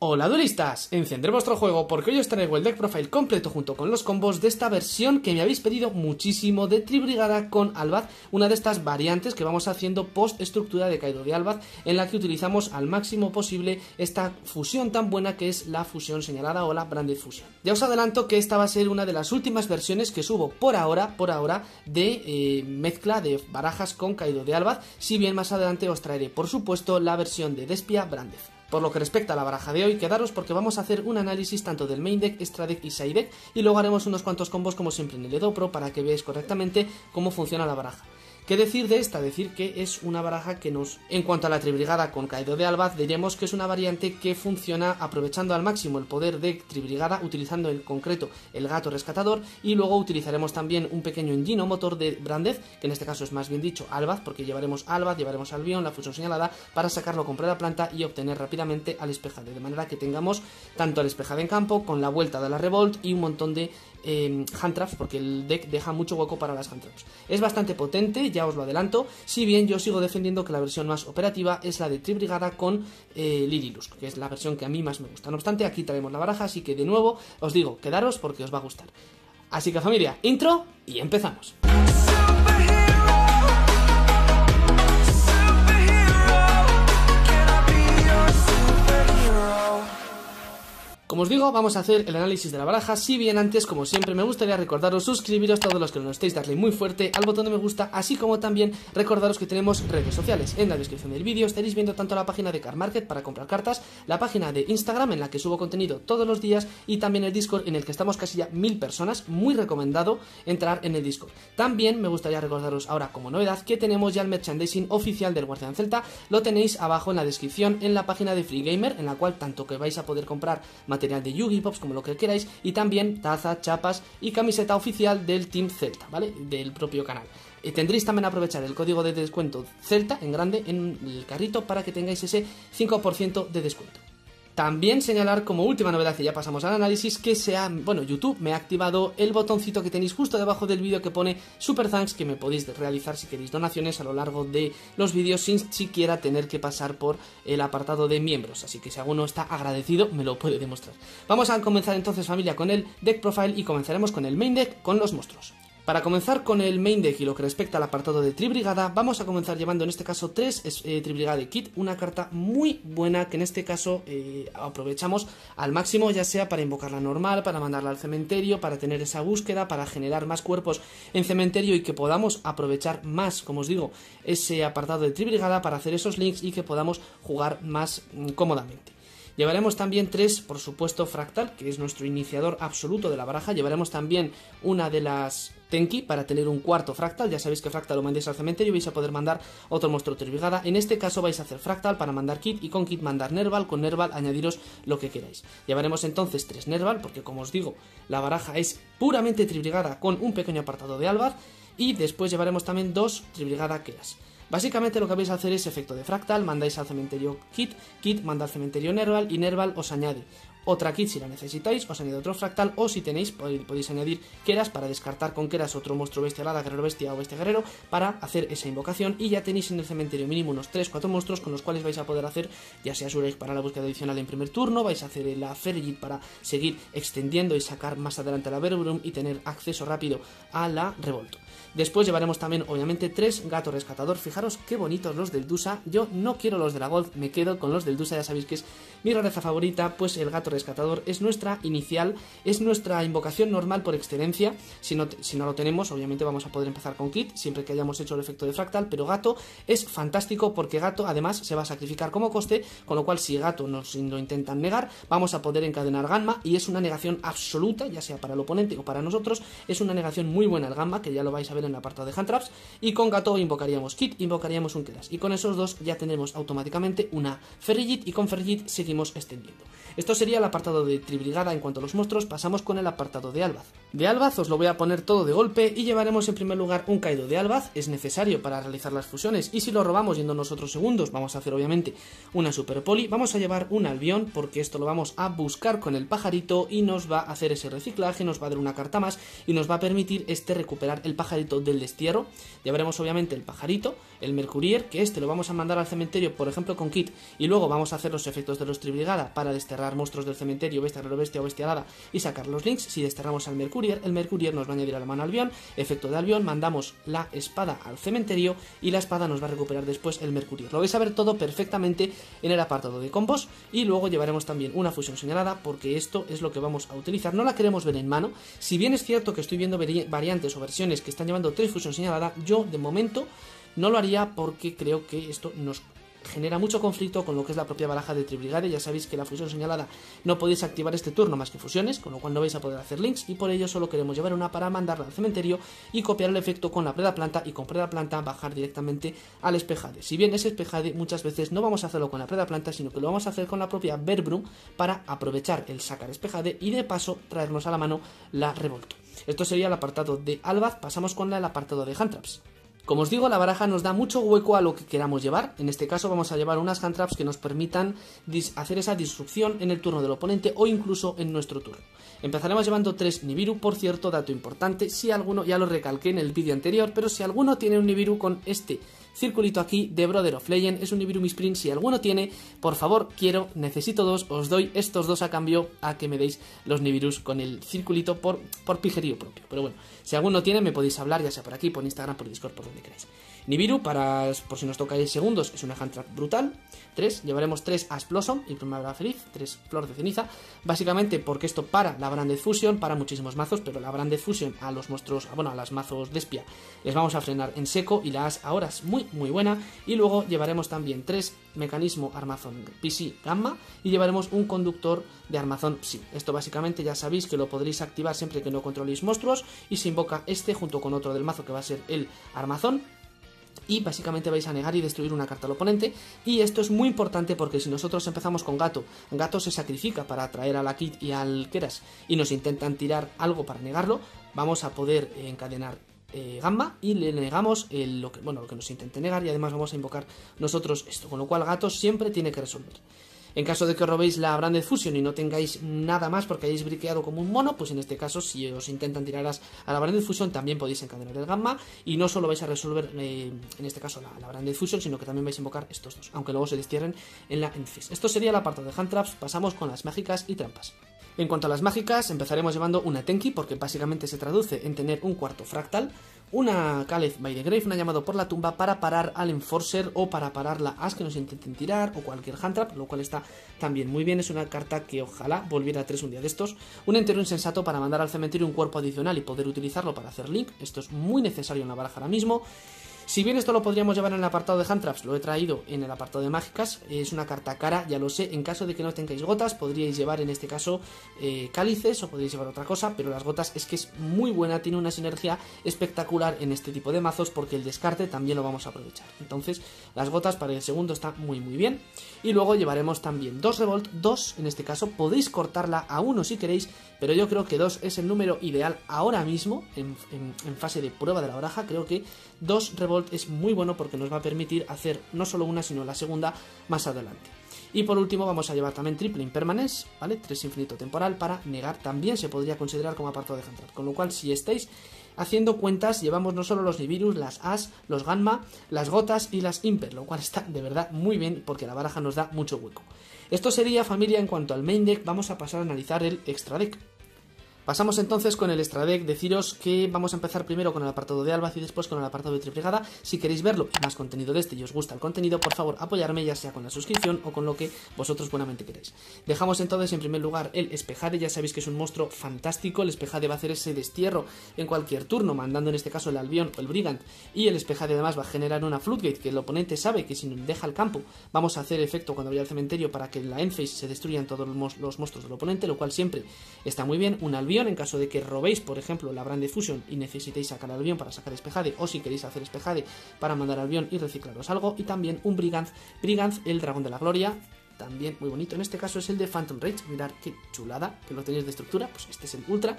Hola duelistas, encender vuestro juego porque hoy os traigo el deck profile completo junto con los combos de esta versión que me habéis pedido muchísimo de Tri-Brigade con Albaz, una de estas variantes que vamos haciendo post estructura de Kaido de Albaz, en la que utilizamos al máximo posible esta fusión tan buena que es la fusión señalada o la Branded Fusion. Ya os adelanto que esta va a ser una de las últimas versiones que subo por ahora de mezcla de barajas con Kaido de Albaz, si bien más adelante os traeré por supuesto la versión de Despia Branded. Por lo que respecta a la baraja de hoy, quedaros porque vamos a hacer un análisis tanto del main deck, extra deck y side deck, y luego haremos unos cuantos combos como siempre en el EDOPro para que veáis correctamente cómo funciona la baraja. ¿Qué decir de esta? Decir que es una baraja que nos... En cuanto a la Tri-Brigade con Kaido de Albaz, diremos que es una variante que funciona aprovechando al máximo el poder de Tri-Brigade, utilizando en concreto el Gato Rescatador, y luego utilizaremos también un pequeño engino motor de Branded, que en este caso es más bien dicho Albaz, porque llevaremos Albaz, llevaremos Albion, la fusión señalada, para sacarlo con Predaplant y obtener rápidamente al Espejade, de manera que tengamos tanto al Espejade en campo, con la vuelta de la Revolt y un montón de hand traps, porque el deck deja mucho hueco para las hand traps. Es bastante potente, ya os lo adelanto, si bien yo sigo defendiendo que la versión más operativa es la de Tri-Brigade con Lirilusk, que es la versión que a mí más me gusta. No obstante, aquí traemos la baraja, así que de nuevo os digo, quedaros porque os va a gustar. Así que familia, intro y empezamos. Como os digo, vamos a hacer el análisis de la baraja, si bien antes, como siempre, me gustaría recordaros suscribiros todos los que no estéis, darle muy fuerte al botón de me gusta, así como también recordaros que tenemos redes sociales. En la descripción del vídeo estaréis viendo tanto la página de Card Market para comprar cartas, la página de Instagram en la que subo contenido todos los días y también el Discord en el que estamos casi ya 1000 personas, muy recomendado entrar en el Discord. También me gustaría recordaros ahora como novedad que tenemos ya el merchandising oficial del Guardián Celta, lo tenéis abajo en la descripción en la página de Free Gamer, en la cual tanto que vais a poder comprar material de Yugi, Pops, como lo que queráis, y también taza, chapas y camiseta oficial del Team Celta, ¿vale? Del propio canal. Tendréis también a aprovechar el código de descuento Celta en grande en el carrito para que tengáis ese 5% de descuento. También señalar como última novedad, y ya pasamos al análisis, que YouTube me ha activado el botoncito que tenéis justo debajo del vídeo que pone Super Thanks, que me podéis realizar si queréis donaciones a lo largo de los vídeos sin siquiera tener que pasar por el apartado de miembros, así que si alguno está agradecido me lo puede demostrar. Vamos a comenzar entonces familia con el deck profile y comenzaremos con el main deck con los monstruos. Para comenzar con el main deck y lo que respecta al apartado de Tri-Brigade, vamos a comenzar llevando en este caso 3 Tri-Brigade Kitt, una carta muy buena que en este caso aprovechamos al máximo, ya sea para invocarla normal, para mandarla al cementerio, para tener esa búsqueda, para generar más cuerpos en cementerio y que podamos aprovechar más, como os digo, ese apartado de Tri-Brigade para hacer esos links y que podamos jugar más cómodamente. Llevaremos también 3, por supuesto, Fraktall, que es nuestro iniciador absoluto de la baraja. Llevaremos también una de las Tenki para tener un cuarto Fraktall. Ya sabéis que Fraktall lo mandéis al cementerio y vais a poder mandar otro monstruo Tri-Brigade. En este caso vais a hacer Fraktall para mandar Kitt y con Kitt mandar Nervall. Con Nervall añadiros lo que queráis. Llevaremos entonces 3 Nervall porque, como os digo, la baraja es puramente Tri-Brigade con un pequeño apartado de Albaz. Y después llevaremos también 2 Tri-Brigade Kerass. Básicamente lo que vais a hacer es efecto de Fraktall, mandáis al cementerio Kitt, Kitt manda al cementerio Nervall y Nervall os añade otra Kitt si la necesitáis, os añade otro Fraktall o si tenéis podéis añadir Kerass para descartar con Kerass otro monstruo bestia alada, guerrero bestia o bestia guerrero para hacer esa invocación y ya tenéis en el cementerio mínimo unos 3-4 monstruos con los cuales vais a poder hacer ya sea Shuraig para la búsqueda adicional en primer turno, vais a hacer la Ferrijit para seguir extendiendo y sacar más adelante la Verbroom y tener acceso rápido a la Revolt. Después llevaremos también, obviamente, 3 Gato Rescatador. Fijaros qué bonitos los del Dusa. Yo no quiero los de la Gold, me quedo con los del Dusa. Ya sabéis que es mi raza favorita, pues el Gato Rescatador es nuestra inicial, es nuestra invocación normal por excelencia. Si no lo tenemos, obviamente vamos a poder empezar con Kitt, siempre que hayamos hecho el efecto de Fraktall, pero Gato es fantástico porque Gato, además, se va a sacrificar como coste, con lo cual si Gato nos lo intentan negar, vamos a poder encadenar Gamma y es una negación absoluta, ya sea para el oponente o para nosotros, es una negación muy buena el Gamma, que ya lo vais a ver en el apartado de hand traps, y con Gato invocaríamos Kitt, invocaríamos un Kerass, y con esos dos ya tenemos automáticamente una Ferrijit, y con Ferrijit seguimos extendiendo. Esto sería el apartado de Tri-Brigade en cuanto a los monstruos. Pasamos con el apartado de Albaz. De Albaz os lo voy a poner todo de golpe, y llevaremos en primer lugar un Kaido de Albaz, es necesario para realizar las fusiones, y si lo robamos yendo nosotros segundos, vamos a hacer obviamente una Super Poli, vamos a llevar un Albion, porque esto lo vamos a buscar con el pajarito, y nos va a hacer ese reciclaje, nos va a dar una carta más, y nos va a permitir recuperar el pajarito del destierro. Llevaremos obviamente el pajarito, el Mercourier, que este lo vamos a mandar al cementerio, por ejemplo con Kitt, y luego vamos a hacer los efectos de los Tri-Brigade para desterrar desterrar monstruos del cementerio, bestia raro bestia o bestia alada y sacar los links. Si desterramos al Mercourier, el Mercourier nos va a añadir a la mano Albion, efecto de Albion, mandamos la espada al cementerio y la espada nos va a recuperar después el Mercourier. Lo vais a ver todo perfectamente en el apartado de combos y luego llevaremos también una fusión señalada porque esto es lo que vamos a utilizar. No la queremos ver en mano, si bien es cierto que estoy viendo variantes o versiones que están llevando tres fusión señalada, yo de momento no lo haría porque creo que esto nos genera mucho conflicto con lo que es la propia baraja de Tri-Brigade. Ya sabéis que la fusión señalada no podéis activar este turno más que fusiones, con lo cual no vais a poder hacer links y por ello solo queremos llevar una para mandarla al cementerio y copiar el efecto con la Predaplanta y con Predaplanta bajar directamente al Espejade. Si bien ese Espejade muchas veces no vamos a hacerlo con la Predaplanta, sino que lo vamos a hacer con la propia Verbroom para aprovechar el sacar Espejade y de paso traernos a la mano la Revolt. Esto sería el apartado de Albaz. Pasamos con el apartado de Handtraps. Como os digo, la baraja nos da mucho hueco a lo que queramos llevar. En este caso vamos a llevar unas handtraps que nos permitan hacer esa disrupción en el turno del oponente o incluso en nuestro turno. Empezaremos llevando 3 Nibiru, por cierto, dato importante, si alguno, ya lo recalqué en el vídeo anterior, pero si alguno tiene un Nibiru con este circulito aquí de Brother of Legend, es un Nibiru Misprint, si alguno tiene, por favor, quiero, necesito dos, os doy estos dos a cambio a que me deis los Nibirus con el circulito por pijerío propio. Pero bueno, si alguno tiene me podéis hablar, ya sea por aquí, por Instagram, por Discord, por donde queráis. Nibiru, por si nos tocáis segundos, es una handtrap brutal. 3, llevaremos 3 As Blossom y Primavera Feliz, 3 Flor de Ceniza, básicamente porque esto para la Branded Fusion, para muchísimos mazos, pero la Branded Fusion a los monstruos, bueno, a las mazos Despia les vamos a frenar en seco y la As ahora es muy buena. Y luego llevaremos también 3 Mecanismo Armazón PSY Gamma y llevaremos un conductor de Armazón PSY. Esto básicamente ya sabéis que lo podréis activar siempre que no controléis monstruos y se invoca este junto con otro del mazo que va a ser el Armazón. Y básicamente vais a negar y destruir una carta al oponente. Y esto es muy importante porque si nosotros empezamos con Gato, Gato se sacrifica para atraer a la Kitt y al Kerass y nos intentan tirar algo para negarlo, vamos a poder encadenar Gamma y le negamos lo que nos intente negar y además vamos a invocar nosotros esto, con lo cual Gato siempre tiene que resolver. En caso de que os robéis la Branded Fusion y no tengáis nada más porque hayáis briqueado como un mono, pues en este caso si os intentan tirar a la Branded Fusion también podéis encadenar el Gamma y no solo vais a resolver en este caso la Branded Fusion, sino que también vais a invocar estos dos, aunque luego se destierren en la Enfis. Esto sería el apartado de Handtraps. Pasamos con las mágicas y trampas. En cuanto a las mágicas, empezaremos llevando una Tenki porque básicamente se traduce en tener un cuarto Fraktall, una Khaled by the Grave, una llamado por la tumba para parar al Enforcer o para parar la As que nos intenten tirar o cualquier handtrap, lo cual está también muy bien, es una carta que ojalá volviera a 3 un día de estos, un entero insensato para mandar al cementerio un cuerpo adicional y poder utilizarlo para hacer link, esto es muy necesario en la baraja ahora mismo. Si bien esto lo podríamos llevar en el apartado de Handtraps, lo he traído en el apartado de Mágicas, es una carta cara, ya lo sé, en caso de que no tengáis gotas podríais llevar en este caso cálices o podríais llevar otra cosa, pero las gotas es que es muy buena, tiene una sinergia espectacular en este tipo de mazos porque el descarte también lo vamos a aprovechar, entonces las gotas para el segundo está muy bien. Y luego llevaremos también 2 Revolt, 2 en este caso, podéis cortarla a 1 si queréis, pero yo creo que 2 es el número ideal ahora mismo en fase de prueba de la baraja, creo que 2 Revolt es muy bueno porque nos va a permitir hacer no solo una sino la segunda más adelante. Y por último vamos a llevar también triple Impermanence, ¿vale? 3 infinito temporal para negar, también se podría considerar como apartado de handtrap, con lo cual si estáis haciendo cuentas llevamos no solo los Nibiru, las As, los Gamma, las Gotas y las Imper, lo cual está de verdad muy bien porque la baraja nos da mucho hueco. Esto sería, familia, en cuanto al main deck. Vamos a pasar a analizar el extra deck. Pasamos entonces con el extra deck. Deciros que vamos a empezar primero con el apartado de Albaz y después con el apartado de Tri-Brigade. Si queréis verlo, más contenido de este y os gusta el contenido, por favor apoyarme ya sea con la suscripción o con lo que vosotros buenamente queréis. Dejamos entonces en primer lugar el Espejade, ya sabéis que es un monstruo fantástico, el Espejade va a hacer ese destierro en cualquier turno, mandando en este caso el Albion o el Brigand, y el Espejade además va a generar una Floodgate que el oponente sabe que si deja el campo vamos a hacer efecto cuando vaya al cementerio para que en la Endphase se destruyan todos los monstruos del oponente, lo cual siempre está muy bien. Un Albion, en caso de que robéis por ejemplo la Branded Fusion y necesitéis sacar Albion para sacar Espejade, o si queréis hacer Espejade para mandar Albion y reciclaros algo. Y también un Brigand, el dragón de la gloria, también muy bonito, en este caso es el de Phantom Rage, mirad qué chulada, que lo tenéis de estructura, pues este es el Ultra.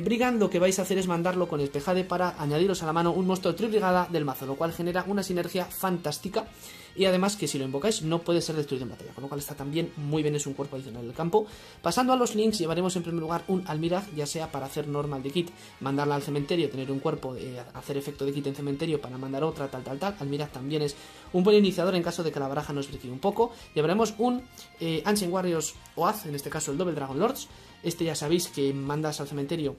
Brigand, lo que vais a hacer es mandarlo con Espejade para añadiros a la mano un monstruo Tri-Brigada del mazo, lo cual genera una sinergia fantástica. Y además que si lo invocáis no puede ser destruido en batalla, con lo cual está también muy bien, es un cuerpo adicional del campo. Pasando a los links, llevaremos en primer lugar un Almiraj, ya sea para hacer normal de Kitt, mandarla al cementerio, tener un cuerpo, hacer efecto de Kitt en cementerio para mandar otra, tal. Almiraj también es un buen iniciador en caso de que la baraja nos brique un poco. Llevaremos un Ancient Warriors Oath, en este caso el Double Dragon Lords. Este ya sabéis que mandas al cementerio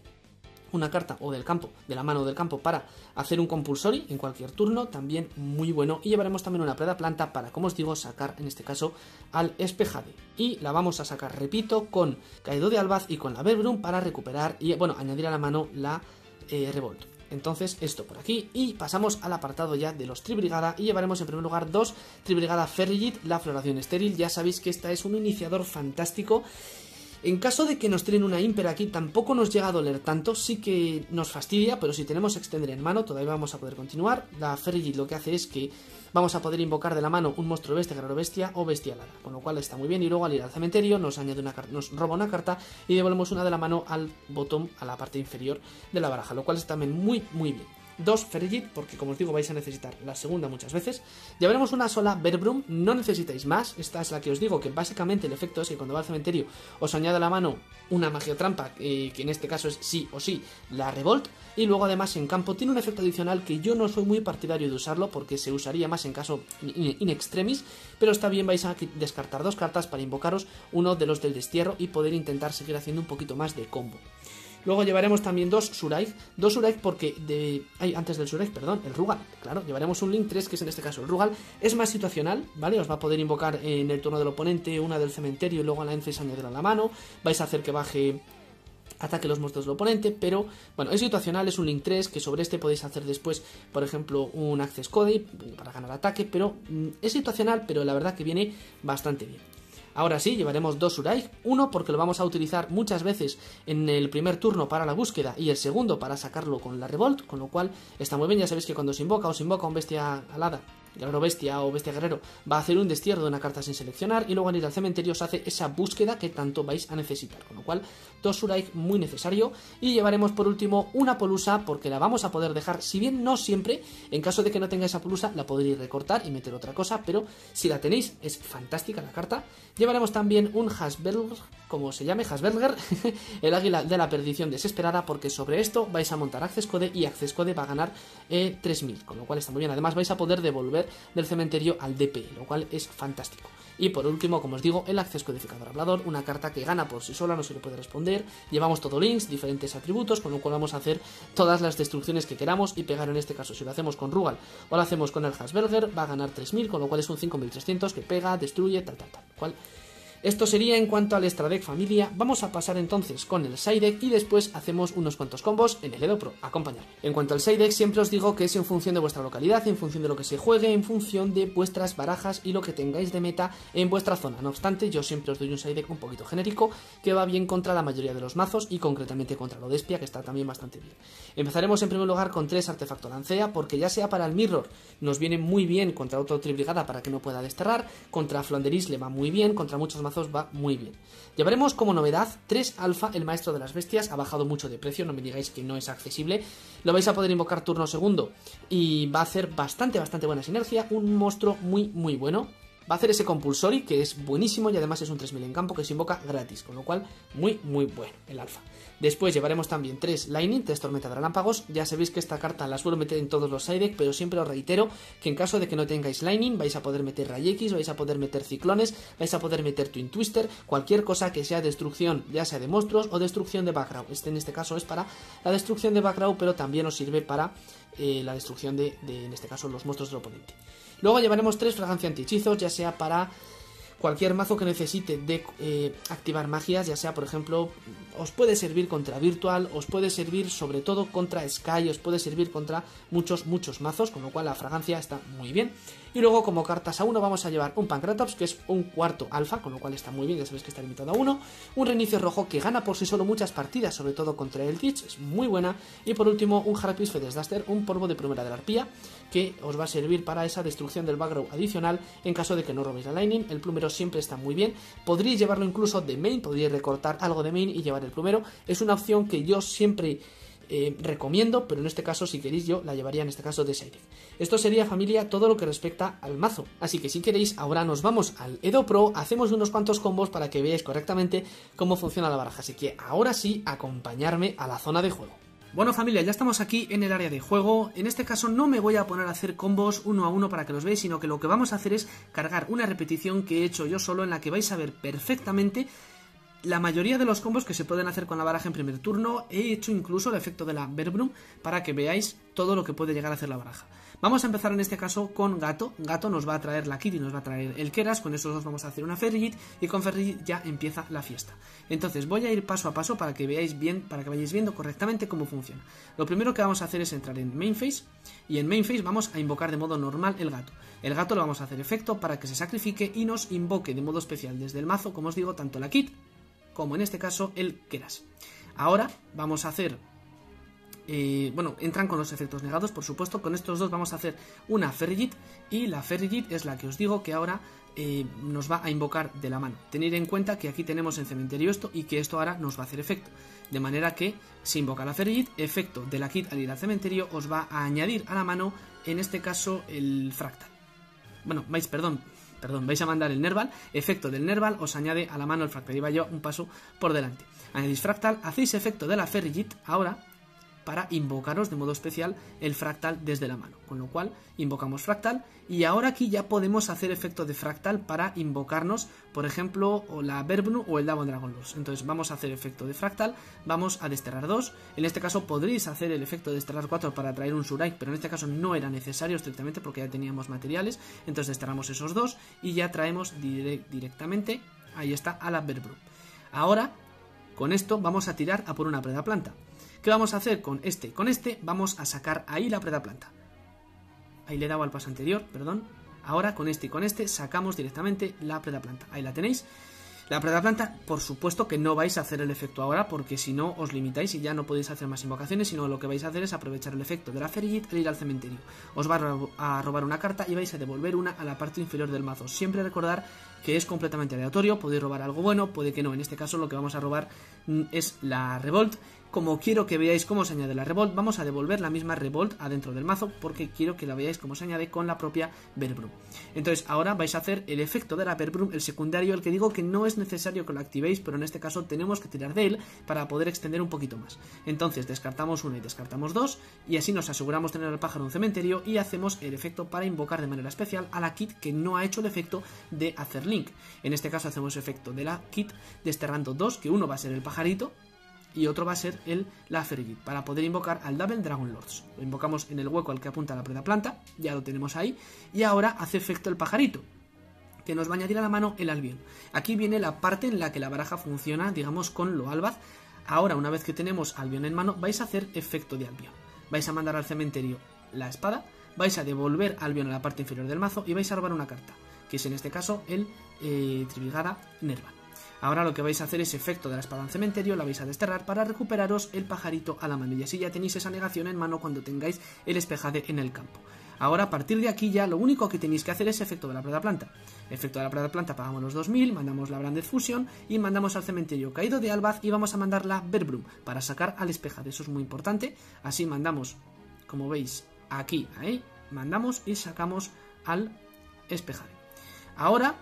una carta o del campo, de la mano o del campo, para hacer un compulsory en cualquier turno, también muy bueno. Y llevaremos también una Predaplant para, como os digo, sacar en este caso al Espejade. Y la vamos a sacar, repito, con Caído de Albaz y con la Verbroom para recuperar y, bueno, añadir a la mano la Revolt. Entonces esto por aquí, y pasamos al apartado ya de los Tri-Brigada, y llevaremos en primer lugar dos Tri-Brigada Ferrijit, la floración estéril. Ya sabéis que esta es un iniciador fantástico. En caso de que nos tiren una Imper aquí, tampoco nos llega a doler tanto, sí que nos fastidia, pero si tenemos Extender en mano, todavía vamos a poder continuar. La Ferrijit lo que hace es que vamos a poder invocar de la mano un monstruo bestia, guerrero bestia o bestia alada, con lo cual está muy bien. Y luego al ir al cementerio nos añade una carta, nos roba una carta y devolvemos una de la mano al bottom, a la parte inferior de la baraja, lo cual está también muy bien. Dos Ferrijit, porque como os digo vais a necesitar la segunda muchas veces. Llevaremos una sola Verbroom, no necesitáis más. Esta es la que os digo que básicamente el efecto es que cuando va al cementerio os añade a la mano una magia trampa, que en este caso es sí o sí la Revolt. Y luego además en campo tiene un efecto adicional que yo no soy muy partidario de usarlo porque se usaría más en caso in extremis, pero está bien, vais a descartar dos cartas para invocaros uno de los del destierro y poder intentar seguir haciendo un poquito más de combo. Luego llevaremos también dos Shuraig, porque antes del Shuraig, perdón, el Rugal, claro, llevaremos un Link 3, que es en este caso el Rugal, es más situacional, ¿vale? Os va a poder invocar en el turno del oponente, una del cementerio y luego a la Ences añadirla a la mano, vais a hacer que baje... ataque los monstruos del oponente, pero bueno, es situacional, es un Link 3, que sobre este podéis hacer después, por ejemplo, un Accesscode para ganar ataque, pero es situacional, pero la verdad que viene bastante bien. Ahora sí, llevaremos dos Shuraig, uno porque lo vamos a utilizar muchas veces en el primer turno para la búsqueda y el segundo para sacarlo con la Revolt, con lo cual está muy bien. Ya sabéis que cuando os invoca un bestia alada, guerrero bestia o bestia guerrero, va a hacer un destierro de una carta sin seleccionar y luego al ir al cementerio os hace esa búsqueda que tanto vais a necesitar, con lo cual dos Shuraig muy necesario. Y llevaremos por último una Polusa, porque la vamos a poder dejar, si bien no siempre, en caso de que no tengáis esa Polusa la podréis recortar y meter otra cosa, pero si la tenéis es fantástica la carta. Llevaremos también un Hasberger, como se llame, Hasberger, el águila de la perdición desesperada, porque sobre esto vais a montar Accesscode y Accesscode va a ganar 3000, con lo cual está muy bien. Además vais a poder devolver del cementerio al DP, lo cual es fantástico. Y por último, como os digo, el Accesscodificador Hablador, una carta que gana por sí sola, no se le puede responder. Llevamos todo links, diferentes atributos, con lo cual vamos a hacer todas las destrucciones que queramos y pegar. En este caso, si lo hacemos con Rugal o lo hacemos con el Hasberger, va a ganar 3000, con lo cual es un 5300 que pega, destruye, tal, lo cual... Esto sería en cuanto al extra deck, familia. Vamos a pasar entonces con el side deck y después hacemos unos cuantos combos en el EDOPro. Acompañadme. En cuanto al side deck, siempre os digo que es en función de vuestra localidad, en función de lo que se juegue, en función de vuestras barajas y lo que tengáis de meta en vuestra zona. No obstante, yo siempre os doy un side deck un poquito genérico que va bien contra la mayoría de los mazos y concretamente contra lo Despia, que está también bastante bien. Empezaremos en primer lugar con 3 Artefacto Lancea, porque ya sea para el Mirror nos viene muy bien, contra otro Tri-Brigada para que no pueda desterrar, contra Flanderis le va muy bien, contra muchos mazos va muy bien. Llevaremos como novedad 3 Alfa, el maestro de las bestias. Ha bajado mucho de precio, no me digáis que no es accesible. Lo vais a poder invocar turno segundo y va a hacer bastante buena sinergia. Un monstruo muy bueno. Va a hacer ese compulsory que es buenísimo y además es un 3000 en campo que se invoca gratis, con lo cual muy bueno el Alfa. Después llevaremos también 3 Lightning, 3 tormentas de relámpagos. Ya sabéis que esta carta la suelo meter en todos los side deck, pero siempre os reitero que en caso de que no tengáis Lightning vais a poder meter Rayekis, vais a poder meter Ciclones, vais a poder meter Twin Twister, cualquier cosa que sea destrucción, ya sea de monstruos o destrucción de background. Este en este caso es para la destrucción de background, pero también os sirve para la destrucción de, en este caso, los monstruos del oponente. Luego llevaremos 3 Fragancia Antihechizos, ya sea para cualquier mazo que necesite de activar magias, ya sea, por ejemplo, os puede servir contra Virtual, os puede servir sobre todo contra Sky, os puede servir contra muchos mazos, con lo cual la fragancia está muy bien. Y luego como cartas a 1 vamos a llevar un Pancratops, que es un 4 alfa, con lo cual está muy bien, ya sabéis que está limitado a 1. Un Reinicio Rojo que gana por sí solo muchas partidas, sobre todo contra el Ditch, es muy buena. Y por último un Harpie's Feather Duster, un polvo de plumera de la arpía, que os va a servir para esa destrucción del background adicional en caso de que no robéis la Lightning. El plumero siempre está muy bien, podríais llevarlo incluso de main, podríais recortar algo de main y llevar del plumero. Es una opción que yo siempre recomiendo, pero en este caso, si queréis, yo la llevaría en este caso de side deck. Esto sería, familia, todo lo que respecta al mazo. Así que si queréis, ahora nos vamos al EDOPro, hacemos unos cuantos combos para que veáis correctamente cómo funciona la baraja. Así que ahora sí, acompañarme a la zona de juego. Bueno, familia, ya estamos aquí en el área de juego. En este caso no me voy a poner a hacer combos uno a uno para que los veáis, sino que lo que vamos a hacer es cargar una repetición que he hecho yo solo, en la que vais a ver perfectamente la mayoría de los combos que se pueden hacer con la baraja en primer turno. He hecho incluso el efecto de la Verbroom para que veáis todo lo que puede llegar a hacer la baraja. Vamos a empezar en este caso con Gato. Gato nos va a traer la Kitt y nos va a traer el Kerass. Con esos dos vamos a hacer una Ferrijit y con Ferrijit ya empieza la fiesta. Entonces voy a ir paso a paso para que veáis bien, para que vayáis viendo correctamente cómo funciona. Lo primero que vamos a hacer es entrar en Main Phase y en Main Phase vamos a invocar de modo normal el Gato. El Gato lo vamos a hacer efecto para que se sacrifique y nos invoque de modo especial desde el mazo, como os digo, tanto la Kitt como en este caso el Kerass. Ahora vamos a hacer... entran con los efectos negados, por supuesto. Con estos dos vamos a hacer una Ferrijit, y la Ferrijit es la que os digo que ahora nos va a invocar de la mano. Tened en cuenta que aquí tenemos en cementerio esto y que esto ahora nos va a hacer efecto. De manera que si invoca la Ferrijit, efecto de la Kitt al ir al cementerio, os va a añadir a la mano, en este caso, el Fraktall. Vais a mandar el Nervall, efecto del Nervall, os añade a la mano el Fraktall. Iba yo un paso por delante. Añadís Fraktall, hacéis efecto de la Ferrijit ahora para invocaros de modo especial el Fraktall desde la mano. Con lo cual, invocamos Fraktall y ahora aquí ya podemos hacer efecto de Fraktall para invocarnos, por ejemplo, o la Verbnu o el Davon Dragon Lords. Entonces vamos a hacer efecto de Fraktall, vamos a desterrar 2. En este caso podréis hacer el efecto de desterrar 4 para traer un Shuraig, pero en este caso no era necesario estrictamente porque ya teníamos materiales. Entonces desterramos esos 2 y ya traemos directamente, ahí está, a la Verbnu. Ahora, con esto vamos a tirar a por una Predaplant. ¿Qué vamos a hacer con este? Con este vamos a sacar ahí la Predaplant. Ahí le he dado al paso anterior, perdón. Ahora con este y con este sacamos directamente la Predaplant. Ahí la tenéis. La Predaplant, por supuesto que no vais a hacer el efecto ahora, porque si no os limitáis y ya no podéis hacer más invocaciones, sino lo que vais a hacer es aprovechar el efecto de la Ferrijit al ir al cementerio. Os va a robar una carta y vais a devolver una a la parte inferior del mazo. Siempre recordar que es completamente aleatorio, podéis robar algo bueno, puede que no. En este caso lo que vamos a robar es la Revolt. Como quiero que veáis cómo se añade la Revolt, vamos a devolver la misma Revolt adentro del mazo, porque quiero que la veáis cómo se añade con la propia Verbroom. Entonces ahora vais a hacer el efecto de la Verbroom, el secundario, el que digo que no es necesario que lo activéis, pero en este caso tenemos que tirar de él para poder extender un poquito más. Entonces descartamos uno y descartamos dos, y así nos aseguramos tener al pájaro en un cementerio y hacemos el efecto para invocar de manera especial a la Kitt, que no ha hecho el efecto de hacer link. En este caso hacemos efecto de la Kitt desterrando 2, que uno va a ser el pajarito y otro va a ser la Ferrijit, para poder invocar al Double Dragon Lords. Lo invocamos en el hueco al que apunta la Predaplant, ya lo tenemos ahí, y ahora hace efecto el pajarito, que nos va a añadir a la mano el Albion. Aquí viene la parte en la que la baraja funciona, digamos, con lo Albaz. Ahora, una vez que tenemos Albion en mano, vais a hacer efecto de Albion. Vais a mandar al cementerio la espada, vais a devolver Albion a la parte inferior del mazo y vais a robar una carta, que es en este caso el Tri-Brigade Nervall. Ahora lo que vais a hacer es efecto de la espada en cementerio, la vais a desterrar para recuperaros el pajarito a la mano, y así ya tenéis esa negación en mano cuando tengáis el Espejade en el campo. Ahora a partir de aquí ya lo único que tenéis que hacer es efecto de la Predaplant. Efecto de la Predaplant, pagamos los 2000, mandamos la Branded Fusion y mandamos al cementerio caído de Albaz, y vamos a mandar la Verbroom para sacar al Espejade. Eso es muy importante. Así mandamos, como veis aquí, ahí, mandamos y sacamos al Espejade. Ahora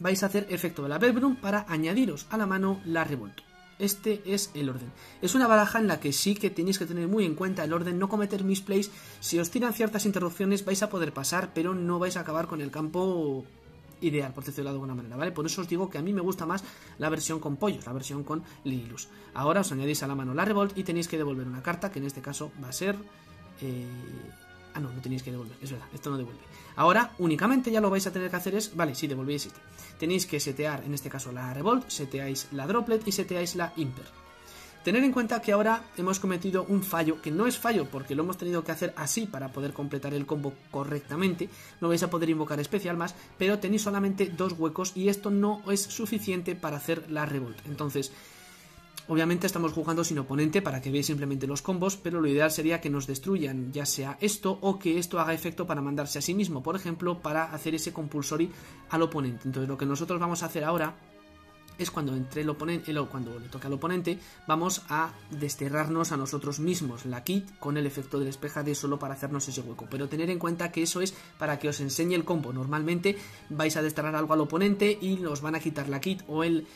vais a hacer efecto de la Verbroom para añadiros a la mano la Revolt. Este es el orden. Es una baraja en la que sí que tenéis que tener muy en cuenta el orden, no cometer misplays. Si os tiran ciertas interrupciones vais a poder pasar, pero no vais a acabar con el campo ideal, por decirlo de alguna manera, ¿vale? Por eso os digo que a mí me gusta más la versión con pollos, la versión con Lililus. Ahora os añadís a la mano la Revolt y tenéis que devolver una carta, que en este caso va a ser... Ah, no tenéis que devolver, es verdad, esto no devuelve. Ahora, únicamente ya lo vais a tener que hacer es... Vale, si devolvéis este. Tenéis que setear, en este caso, la Revolt, seteáis la Droplet y seteáis la Imper. Tener en cuenta que ahora hemos cometido un fallo, que no es fallo porque lo hemos tenido que hacer así para poder completar el combo correctamente. No vais a poder invocar especial más, pero tenéis solamente 2 huecos y esto no es suficiente para hacer la Revolt. Entonces... Obviamente estamos jugando sin oponente para que veáis simplemente los combos, pero lo ideal sería que nos destruyan ya sea esto o que esto haga efecto para mandarse a sí mismo, por ejemplo, para hacer ese compulsory al oponente. Entonces lo que nosotros vamos a hacer ahora es cuando, cuando le toca al oponente vamos a desterrarnos a nosotros mismos, la Kitt con el efecto del Espejade solo para hacernos ese hueco, pero tener en cuenta que eso es para que os enseñe el combo. Normalmente vais a desterrar algo al oponente y os van a quitar la Kitt o el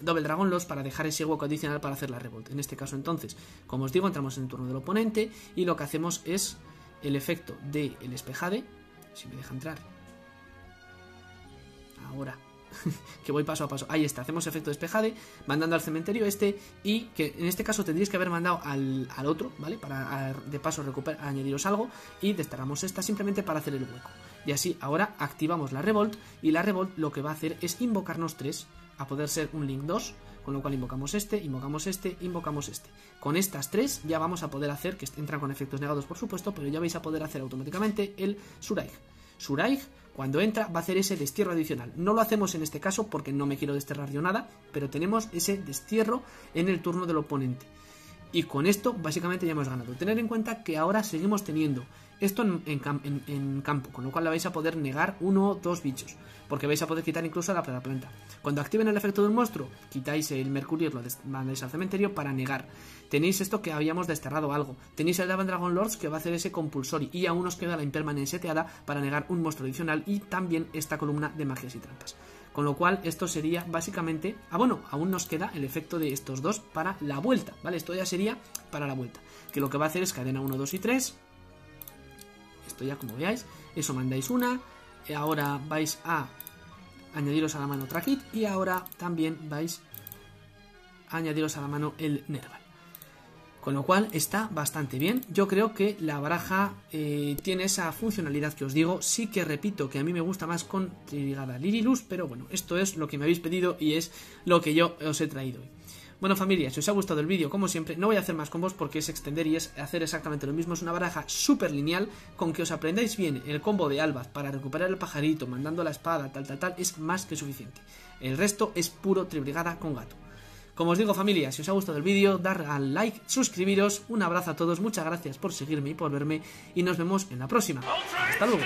Double Dragon Loss para dejar ese hueco adicional para hacer la Revolt. En este caso entonces, como os digo, entramos en el turno del oponente y lo que hacemos es el efecto del Espejade, si me deja entrar, ahora que voy paso a paso, ahí está, hacemos efecto de Espejade mandando al cementerio este, y que en este caso tendríais que haber mandado al otro, ¿vale? Para de paso añadiros algo, y desterramos esta simplemente para hacer el hueco, y así ahora activamos la Revolt, y la Revolt lo que va a hacer es invocarnos 3, a poder ser un Link 2, con lo cual invocamos este, invocamos este, invocamos este. Con estas 3 ya vamos a poder hacer, que entran con efectos negados por supuesto, pero ya vais a poder hacer automáticamente el Shuraig. Shuraig, cuando entra, va a hacer ese destierro adicional. No lo hacemos en este caso porque no me quiero desterrar yo nada, pero tenemos ese destierro en el turno del oponente. Y con esto, básicamente, ya hemos ganado. Tener en cuenta que ahora seguimos teniendo esto en campo, con lo cual le vais a poder negar 1 o 2 bichos, porque vais a poder quitar incluso a la Predaplant. Cuando activen el efecto del monstruo, quitáis el Mercourier, lo mandáis al cementerio para negar. Tenéis esto que habíamos desterrado algo. Tenéis el Davan Dragon Lords que va a hacer ese compulsory, y aún os queda la Impermanence seteada para negar un monstruo adicional, y también esta columna de magias y trampas. Con lo cual esto sería básicamente... Ah, bueno, aún nos queda el efecto de estos dos para la vuelta, ¿vale? Esto ya sería para la vuelta, que lo que va a hacer es cadena 1, 2 y 3... Esto ya, como veáis, eso mandáis una. Ahora vais a añadiros a la mano otra Kitt. Y ahora también vais a añadiros a la mano el Nervall. Con lo cual está bastante bien. Yo creo que la baraja tiene esa funcionalidad que os digo. Sí que repito que a mí me gusta más con Tri-Brigade Lirilus. Pero bueno, esto es lo que me habéis pedido y es lo que yo os he traído hoy. Bueno familia, si os ha gustado el vídeo, como siempre, no voy a hacer más combos porque es extender y es hacer exactamente lo mismo. Es una baraja súper lineal, con que os aprendáis bien el combo de Albaz para recuperar el pajarito, mandando la espada, tal, tal, tal, es más que suficiente. El resto es puro Tri-Brigade con Gato. Como os digo familia, si os ha gustado el vídeo, dar al like, suscribiros, un abrazo a todos, muchas gracias por seguirme y por verme, y nos vemos en la próxima. ¡Hasta luego!